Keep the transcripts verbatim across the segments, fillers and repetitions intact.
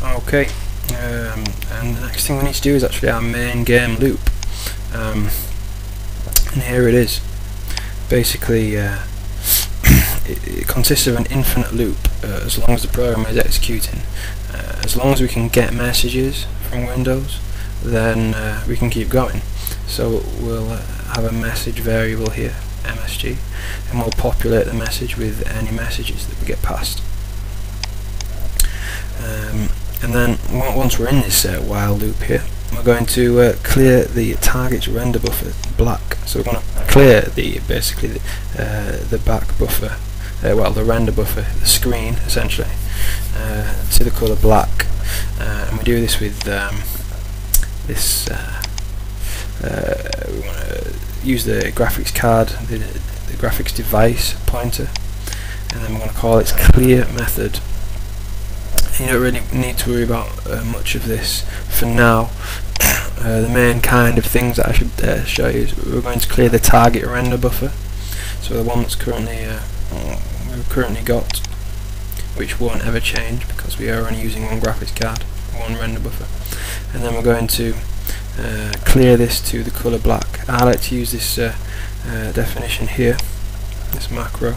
Okay, um, and the next thing we need to do is actually our main game loop, um, and here it is. Basically, uh, it, it consists of an infinite loop uh, as long as the program is executing. Uh, as long as we can get messages from Windows, then uh, we can keep going. So we'll uh, have a message variable here, M S G, and we'll populate the message with any messages that we get passed. Um, and then once we're in this uh, while loop here, we're going to uh, clear the target's render buffer black. So we're going to clear the basically the, uh, the back buffer, uh, well the render buffer, the screen essentially, uh, to the colour black. Uh, and we do this with um, this. Uh, uh, we want to use the graphics card, the, the graphics device pointer, and then we're going to call its clear method. You don't really need to worry about uh, much of this for now. Uh, the main kind of things that I should uh, show you is we're going to clear the target render buffer, so the one that's currently uh, we've currently got, which won't ever change because we are only using one graphics card, one render buffer, and then we're going to uh, clear this to the color black. I like to use this uh, uh, definition here, this macro,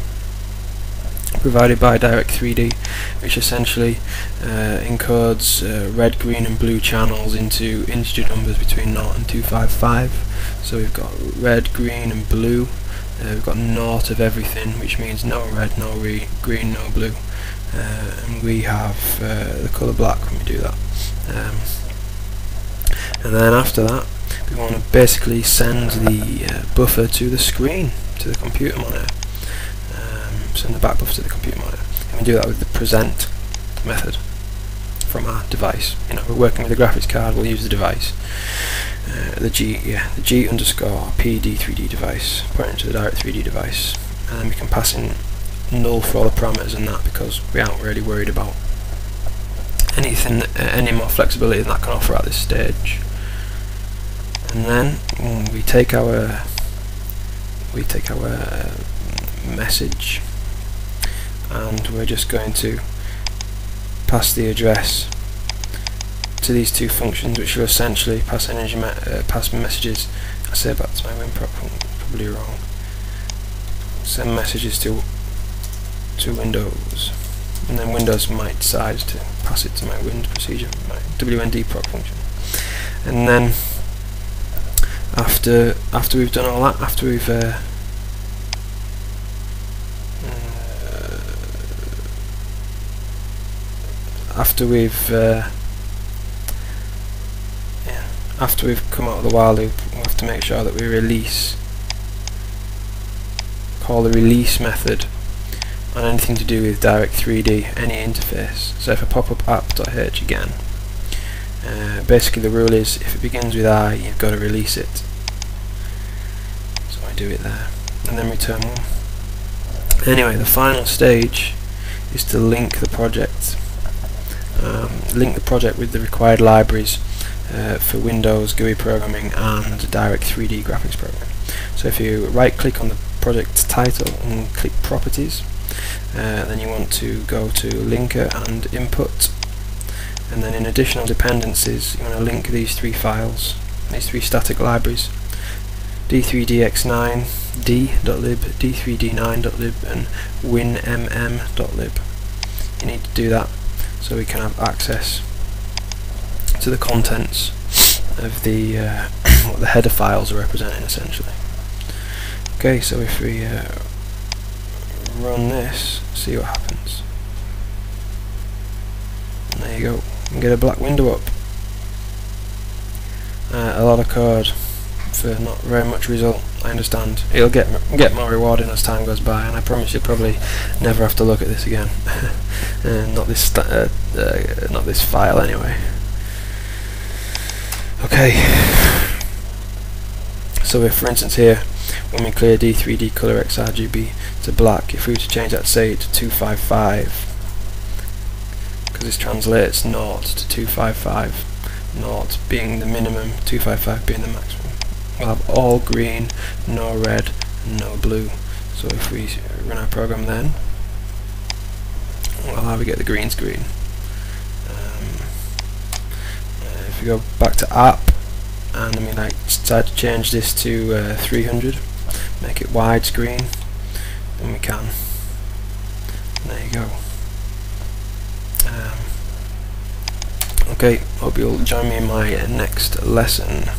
provided by Direct three D, which essentially uh, encodes uh, red, green and blue channels into integer numbers between zero and two fifty-five. So we've got red, green and blue. Uh, we've got naught of everything, which means no red, no re green, no blue. Uh, and we have uh, the colour black when we do that. Um, and then after that, we want to basically send the uh, buffer to the screen, to the computer monitor. Send the back buffer to the computer monitor, and we do that with the present method from our device. You know, we're working with the graphics card, we'll use the device, uh, the G, yeah, the G underscore P D three D device, pointing to the Direct three D device, and then we can pass in null for all the parameters and that, because we aren't really worried about anything, that, uh, any more flexibility than that can offer at this stage. And then mm, we take our we take our uh, message. And we're just going to pass the address to these two functions, which will essentially pass energy, me uh, pass messages. I say back to my WinProc, probably wrong. Send messages to to Windows, and then Windows might decide to pass it to my Wind procedure, my wndproc function. And then after after we've done all that, after we've uh, After we've uh, yeah, after we've come out of the while loop, we have to make sure that we release, call the release method on anything to do with Direct three D, any interface. So if I pop up app.h again, uh, basically the rule is if it begins with I, you've got to release it. So I do it there, and then return one. Anyway, the final stage is to link the project. Um, link the project with the required libraries uh, for Windows G U I programming and Direct three D graphics programming. So if you right click on the project title and click properties, uh, then you want to go to linker and input, and then in additional dependencies you want to link these three files, these three static libraries, d three d x nine d dot lib, d three d nine dot lib and winmm dot lib. You need to do that so we can have access to the contents of the uh, what the header files are representing essentially. Okay, so if we uh, run this, see what happens. And there you go, you can get a black window up. Uh, a lot of code for not very much result, I understand. It'll get get more rewarding as time goes by, and I promise you'll probably never have to look at this again. uh, not this sta uh, uh, not this file anyway. Okay. So if, for instance, here when we clear D three D color X R G B to black, if we were to change that, say, to two fifty-five, because this translates naught to two fifty-five, naught being the minimum, two fifty-five being the maximum. We'll have all green, no red, no blue. So if we run our program then, well, how we get the green screen. Um, if we go back to app, and then we like decide to change this to uh, three hundred, make it widescreen, then we can. And there you go. Um, okay, hope you'll join me in my next lesson.